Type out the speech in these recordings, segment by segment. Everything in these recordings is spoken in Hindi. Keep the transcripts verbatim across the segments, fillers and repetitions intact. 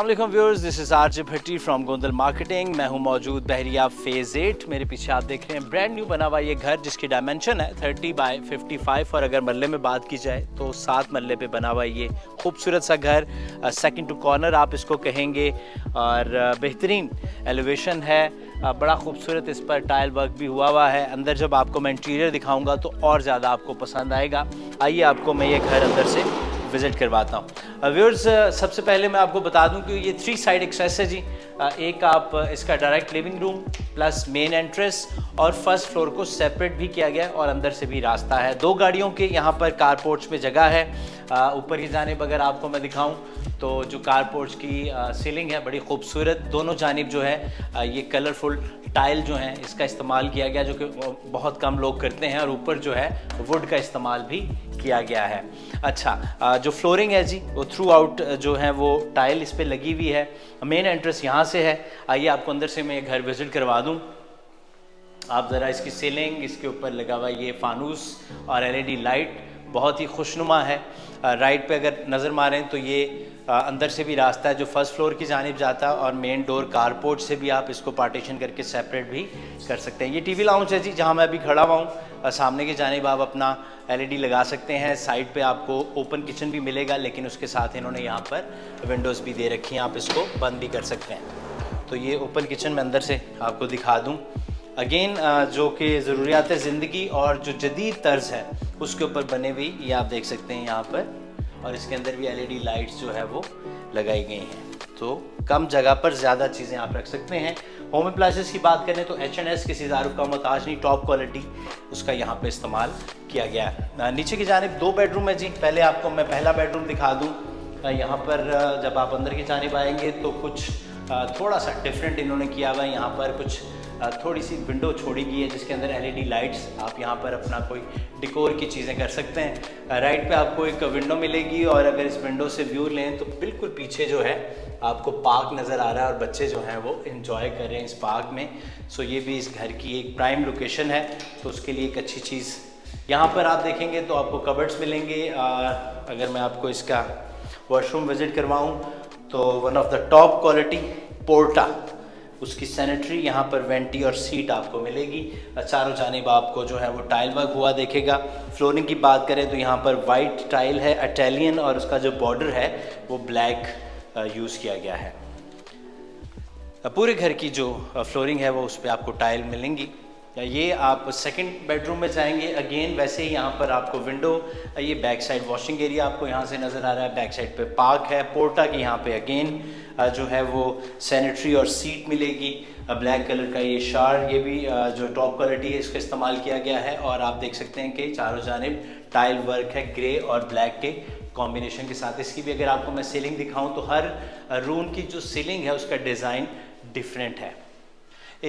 अस्सलाम वालेकुम viewers, this is R J Bhatti from Gondal marketing. मैं हूं मौजूद बहरिया फेज़ एट। मेरे पीछे आप देख रहे हैं ब्रांड न्यू बना हुआ ये घर जिसकी डायमेंशन है थर्टी बाई फिफ्टी फाइव, और अगर मल्ले में बात की जाए तो सात मल्ले पे बना हुआ ये खूबसूरत सा घर, सेकंड टू कॉर्नर आप इसको कहेंगे, और बेहतरीन एलिवेशन है, बड़ा खूबसूरत इस पर टाइल वर्क भी हुआ हुआ है। अंदर जब आपको मैं इंटीरियर दिखाऊँगा तो और ज़्यादा आपको पसंद आएगा। आइए आपको मैं ये घर अंदर से विज़िट करवाता हूँ। व्यूअर्स, सबसे पहले मैं आपको बता दूँ कि ये थ्री साइड एक्सेस है जी। एक आप इसका direct living room plus main entrance और फर्स्ट फ्लोर को सेपरेट भी किया गया है, और अंदर से भी रास्ता है। दो गाड़ियों के यहाँ पर कार पोर्च में जगह है। ऊपर की जानिब अगर आपको मैं दिखाऊँ तो जो कार पोर्च की सीलिंग है बड़ी खूबसूरत, दोनों जानिब जो है ये कलरफुल टाइल जो हैं इसका इस्तेमाल किया गया, जो कि बहुत कम लोग करते हैं, और ऊपर जो है वुड का इस्तेमाल भी किया गया है। अच्छा, जो फ्लोरिंग है जी वो थ्रू आउट जो है वो टाइल इस पर लगी हुई है। मेन एंट्रेंस यहाँ से है। आइए आपको अंदर से मैं घर विजिट करवा दूँ। आप ज़रा इसकी सीलिंग, इसके ऊपर लगा हुआ ये फानूस और एल ई डी लाइट बहुत ही खुशनुमा है। राइट पे अगर नज़र मारें तो ये अंदर से भी रास्ता है जो फर्स्ट फ्लोर की जानिब जाता है, और मेन डोर कारपोर्ट से भी आप इसको पार्टीशन करके सेपरेट भी कर सकते हैं। ये टीवी लाउंज है जी, जहाँ मैं अभी खड़ा हुआ हूँ। सामने की जानिब आप अपना एलईडी लगा सकते हैं। साइड पे आपको ओपन किचन भी मिलेगा, लेकिन उसके साथ इन्होंने यहाँ पर विंडोज़ भी दे रखी हैं, आप इसको बंद भी कर सकते हैं। तो ये ओपन किचन मैं अंदर से आपको दिखा दूँ। अगेन जो कि ज़रूरियात ज़िंदगी और जो जदीद तर्ज है उसके ऊपर बने हुई ये आप देख सकते हैं यहाँ पर, और इसके अंदर भी एलईडी लाइट्स जो है वो लगाई गई हैं। तो कम जगह पर ज़्यादा चीज़ें आप रख सकते हैं। होम अप्लाइंसेस की बात करें तो एच एन एस किसी दारुफ का मोहताज नहीं, टॉप क्वालिटी उसका यहाँ पे इस्तेमाल किया गया है। नीचे की जानिब दो बेडरूम है जी। पहले आपको मैं पहला बेडरूम दिखा दूँ। यहाँ पर जब आप अंदर की जानिब आएंगे तो कुछ थोड़ा सा डिफरेंट इन्होंने किया हुआ है। यहाँ पर कुछ थोड़ी सी विंडो छोड़ी गई है जिसके अंदर एलईडी लाइट्स, आप यहाँ पर अपना कोई डिकोर की चीज़ें कर सकते हैं। राइट पे आपको एक विंडो मिलेगी, और अगर इस विंडो से व्यू लें तो बिल्कुल पीछे जो है आपको पार्क नज़र आ रहा है, और बच्चे जो हैं वो एंजॉय कर रहे हैं इस पार्क में। सो ये भी इस घर की एक प्राइम लोकेशन है, तो उसके लिए एक अच्छी चीज़। यहाँ पर आप देखेंगे तो आपको कबर्ड्स मिलेंगे। अगर मैं आपको इसका वॉशरूम विज़िट करवाऊँ तो one of the top quality Porta, उसकी सैनिटरी यहाँ पर वेंटी और सीट आपको मिलेगी। चारों जानिब आपको जो है वो टाइल वर्क हुआ देखेगा। फ्लोरिंग की बात करें तो यहाँ पर वाइट टाइल है इटालियन, और उसका जो बॉर्डर है वो ब्लैक यूज़ किया गया है। पूरे घर की जो फ्लोरिंग है वो उस पर आपको टाइल मिलेंगी। ये आप सेकंड बेडरूम में जाएंगे। अगेन वैसे ही यहाँ पर आपको विंडो, ये बैक साइड वॉशिंग एरिया आपको यहाँ से नज़र आ रहा है। बैक साइड पे पार्क है। पोर्टा की यहाँ पे अगेन जो है वो सैनिटरी और सीट मिलेगी। ब्लैक कलर का ये शार, ये भी जो टॉप क्वालिटी है इसका इस्तेमाल किया गया है, और आप देख सकते हैं कि चारों जानिब टाइल वर्क है ग्रे और ब्लैक के कॉम्बिनेशन के साथ। इसकी भी अगर आपको मैं सीलिंग दिखाऊँ तो हर रूम की जो सीलिंग है उसका डिज़ाइन डिफरेंट है।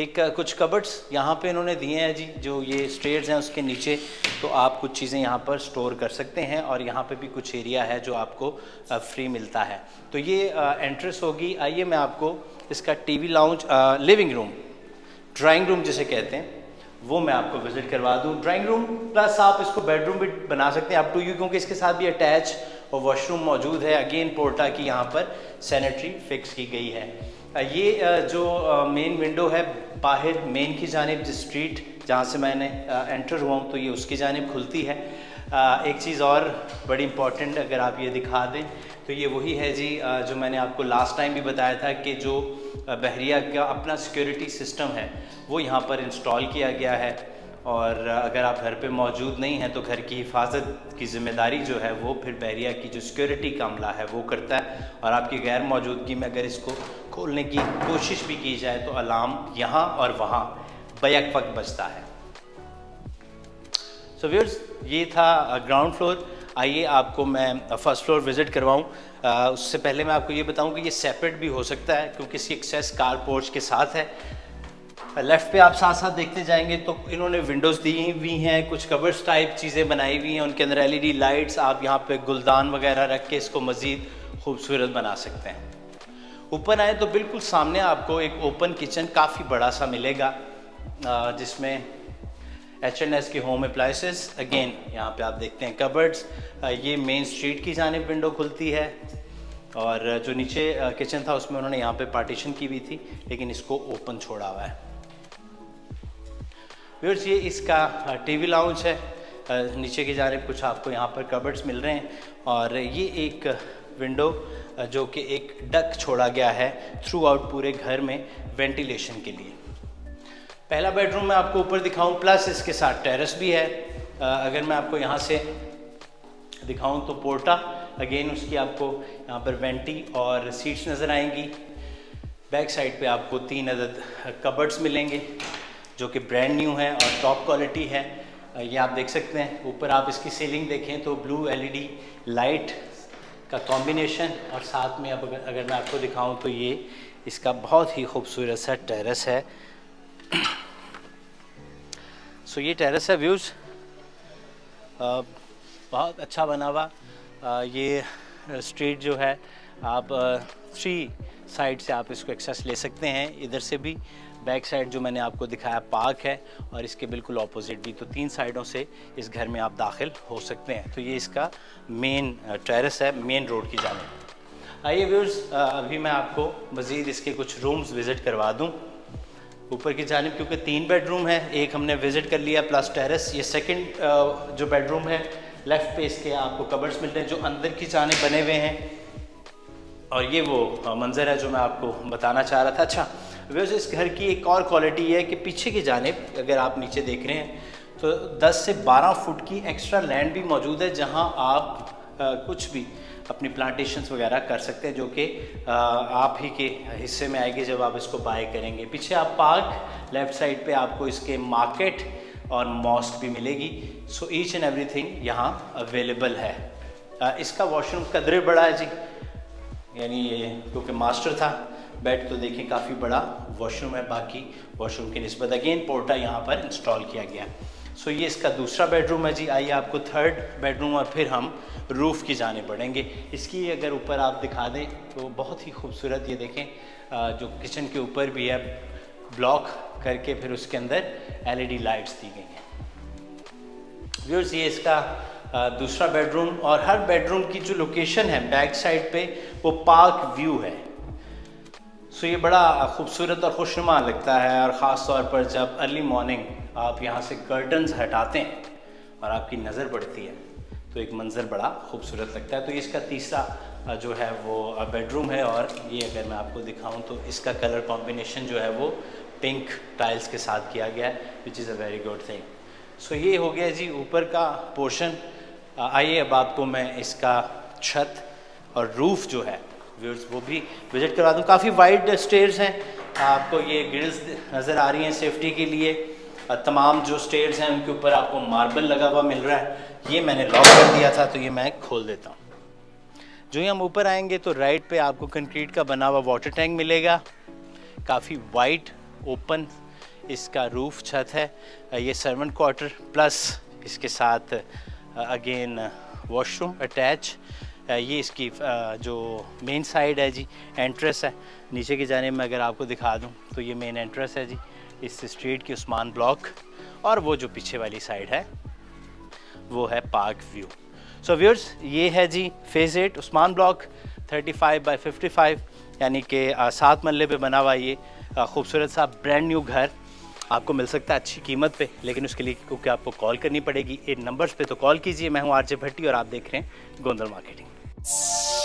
एक कुछ कबर्ड्स यहाँ पे इन्होंने दिए हैं जी, जो ये स्टेयर्स हैं उसके नीचे, तो आप कुछ चीज़ें यहाँ पर स्टोर कर सकते हैं, और यहाँ पे भी कुछ एरिया है जो आपको फ्री मिलता है। तो ये एंट्रेंस होगी। आइए मैं आपको इसका TV lounge, living room, drawing room जिसे कहते हैं, वो मैं आपको विज़िट करवा दूँ। ड्राइंग रूम प्लस आप इसको बेडरूम भी बना सकते हैं आप टू यू, क्योंकि इसके साथ भी अटैच और वॉशरूम मौजूद है। अगेन पोर्टा की यहाँ पर सैनिटरी फिक्स की गई है। ये जो मेन विंडो है बाहर मेन की जानिब, जिस स्ट्रीट जहाँ से मैंने एंटर हुआ हूँ, तो ये उसकी जानिब खुलती है। एक चीज़ और बड़ी इम्पॉर्टेंट अगर आप ये दिखा दें तो ये वही है जी जो मैंने आपको लास्ट टाइम भी बताया था कि जो बहरिया का अपना सिक्योरिटी सिस्टम है वो यहाँ पर इंस्टॉल किया गया है, और अगर आप घर पे मौजूद नहीं हैं तो घर की हिफाजत की जिम्मेदारी जो है वो फिर बहरिया की जो सिक्योरिटी का अमला है वो करता है। और आपकी गैर मौजूदगी में अगर इसको खोलने की कोशिश भी की जाए तो अलार्म यहाँ और वहाँ बैक वक्त बजता है। सो व्यूअर्स, ये था ग्राउंड फ्लोर। आइए आपको मैं फर्स्ट फ्लोर विज़िट करवाऊँ। उससे पहले मैं आपको ये बताऊँ कि ये सेपरेट भी हो सकता है, क्योंकि इसकी एक्सेस कार पोर्च के साथ है। लेफ़्ट पे आप साथ साथ देखते जाएंगे तो इन्होंने विंडोज़ दी हुई हैं, कुछ कवर्स टाइप चीज़ें बनाई हुई हैं, उनके अंदर एलईडी लाइट्स, आप यहाँ पे गुलदान वगैरह रख के इसको मज़ीद खूबसूरत बना सकते हैं। ऊपर आए तो बिल्कुल सामने आपको एक ओपन किचन काफ़ी बड़ा सा मिलेगा, जिसमें एच एन एस के होम अप्लाइंसेस। अगेन यहाँ पे आप देखते हैं कबर्ड्स। ये मेन स्ट्रीट की जानिब विंडो खुलती है, और जो नीचे किचन था उसमें उन्होंने यहाँ पे पार्टीशन की हुई थी, लेकिन इसको ओपन छोड़ा हुआ है। व्यूअर्स, ये इसका टीवी लाउंज है। नीचे की जानिब कुछ आपको यहाँ पर कबर्ड्स मिल रहे हैं, और ये एक विंडो जो कि एक डक छोड़ा गया है थ्रू आउट पूरे घर में वेंटिलेशन के लिए। पहला बेडरूम मैं आपको ऊपर दिखाऊं, प्लस इसके साथ टेरेस भी है। अगर मैं आपको यहाँ से दिखाऊं तो पोर्टा, अगेन उसकी आपको यहाँ पर वेंटी और सीट्स नज़र आएंगी। बैक साइड पे आपको तीन अदद कबर्ड्स मिलेंगे जो कि ब्रांड न्यू हैं और टॉप क्वालिटी है। ये आप देख सकते हैं। ऊपर आप इसकी सीलिंग देखें तो ब्लू एलईडी लाइट का कॉम्बिनेशन, और साथ में अब अगर, अगर मैं आपको दिखाऊं तो ये इसका बहुत ही खूबसूरत सा टेरेस है। सो so, ये टेरेस है व्यूज़, बहुत अच्छा बना हुआ। ये स्ट्रीट जो है आप थ्री साइड से आप इसको एक्सेस ले सकते हैं, इधर से भी। बैक साइड जो मैंने आपको दिखाया पार्क है, और इसके बिल्कुल ऑपोजिट भी, तो तीन साइडों से इस घर में आप दाखिल हो सकते हैं। तो ये इसका मेन टेरेस है मेन रोड की जानिब। आइए व्यूअर्स, अभी मैं आपको मज़ीद इसके कुछ रूम्स विज़िट करवा दूं। ऊपर की जानिब क्योंकि तीन बेडरूम है, एक हमने विज़िट कर लिया प्लस टेरेस। ये सेकेंड जो बेडरूम है, लेफ़्ट पे इसके आपको कबर्ड्स मिल रहे हैं जो अंदर की जानिब बने हुए हैं, और ये वो मंज़र है जो मैं आपको बताना चाह रहा था। अच्छा व्यूअर्स, इस घर की एक और क्वालिटी है कि पीछे की जानिब अगर आप नीचे देख रहे हैं तो दस से बारह फुट की एक्स्ट्रा लैंड भी मौजूद है, जहां आप आ, कुछ भी अपनी प्लांटेशंस वगैरह कर सकते हैं, जो कि आप ही के हिस्से में आएगी जब आप इसको बाय करेंगे। पीछे आप पार्क, लेफ़्ट साइड पे आपको इसके मार्केट और मॉस्क भी मिलेगी। सो ईच एंड एवरीथिंग यहाँ अवेलेबल है। आ, इसका वॉशरूम कदरे बड़ा है जी, यानी ये क्योंकि मास्टर था बेड, तो देखें काफ़ी बड़ा वॉशरूम है बाकी वॉशरूम की निस्बत। अगेन पोर्टा यहाँ पर इंस्टॉल किया गया। सो so, ये इसका दूसरा बेडरूम है जी। आइए आपको थर्ड बेडरूम और फिर हम रूफ़ की जाने पड़ेंगे। इसकी अगर ऊपर आप दिखा दें तो बहुत ही खूबसूरत, ये देखें जो किचन के ऊपर भी है ब्लॉक करके, फिर उसके अंदर एलईडी लाइट्स दी गई हैं। व्यूअर्स, ये इसका दूसरा बेडरूम, और हर बेडरूम की जो लोकेशन है बैक साइड पे वो पार्क व्यू है। सो ये बड़ा खूबसूरत और खुशनुमा लगता है, और ख़ास तौर पर जब अर्ली मॉर्निंग आप यहाँ से कर्टन्स हटाते हैं और आपकी नज़र पड़ती है तो एक मंज़र बड़ा खूबसूरत लगता है। तो ये इसका तीसरा जो है वो बेडरूम है, और ये अगर मैं आपको दिखाऊं तो इसका कलर कॉम्बिनेशन जो है वो पिंक टाइल्स के साथ किया गया है, which is a very good thing. So ये हो गया जी ऊपर का पोर्शन। आइए अब आपको मैं इसका छत और रूफ़ जो है व्यूअर्स वो भी विज़िट करवा दूँ। काफ़ी वाइड स्टेयर्स हैं, आपको ये ग्रिल्स नज़र आ रही हैं सेफ्टी के लिए। तमाम जो स्टेयर्स हैं उनके ऊपर आपको मार्बल लगा हुआ मिल रहा है। ये मैंने लॉक कर दिया था तो ये मैं खोल देता हूँ। जो ही हम ऊपर आएंगे तो राइट पे आपको कंक्रीट का बना हुआ वाटर टैंक मिलेगा। काफ़ी वाइड ओपन इसका रूफ छत है। ये सर्वेंट क्वार्टर प्लस इसके साथ अगेन वॉशरूम अटैच। ये इसकी जो मेन साइड है जी, एंट्रेंस है। नीचे की जानिब में अगर आपको दिखा दूं तो ये मेन एंट्रेंस है जी इस स्ट्रीट की, उस्मान ब्लॉक, और वो जो पीछे वाली साइड है वो है पार्क व्यू। सो व्यूअर्स, ये है G phase eight Usman block पैंतीस बाई पचपन, यानी कि सात मरले पे बना हुआ ये खूबसूरत सा ब्रांड न्यू घर आपको मिल सकता है अच्छी कीमत पे, लेकिन उसके लिए क्योंकि आपको कॉल करनी पड़ेगी इन नंबर्स पे, तो कॉल कीजिए। मैं हूँ आर जे भट्टी और आप देख रहे हैं गोंदल मार्केटिंग।